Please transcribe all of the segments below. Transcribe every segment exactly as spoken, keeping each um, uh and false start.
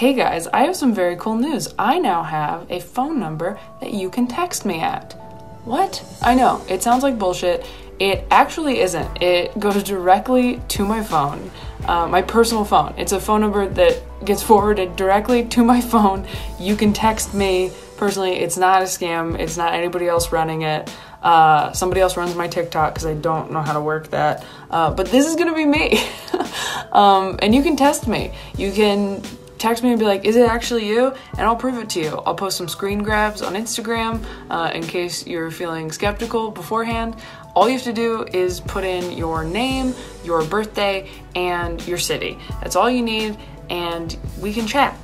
Hey guys, I have some very cool news. I now have a phone number that you can text me at. What? I know, it sounds like bullshit. It actually isn't. It goes directly to my phone, uh, my personal phone. It's a phone number that gets forwarded directly to my phone. You can text me personally. It's not a scam. It's not anybody else running it. Uh, somebody else runs my TikTok because I don't know how to work that. Uh, but this is gonna be me. um, and you can test me. You can text me and be like, is it actually you? And I'll prove it to you. I'll post some screen grabs on Instagram uh, in case you're feeling skeptical beforehand. All you have to do is put in your name, your birthday, and your city. That's all you need, and we can chat.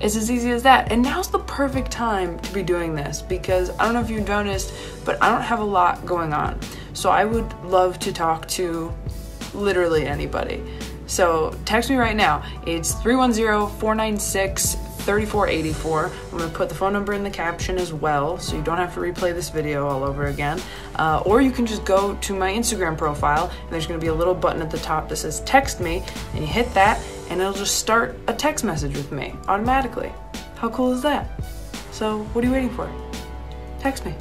It's as easy as that. And now's the perfect time to be doing this because I don't know if you've noticed, but I don't have a lot going on. So I would love to talk to literally anybody. So text me right now. It's three one zero, four nine six, three four eight four. I'm gonna put the phone number in the caption as well, so you don't have to replay this video all over again. Uh, or you can just go to my Instagram profile, and there's gonna be a little button at the top that says text me, and you hit that, and it'll just start a text message with me automatically. How cool is that? So what are you waiting for? Text me.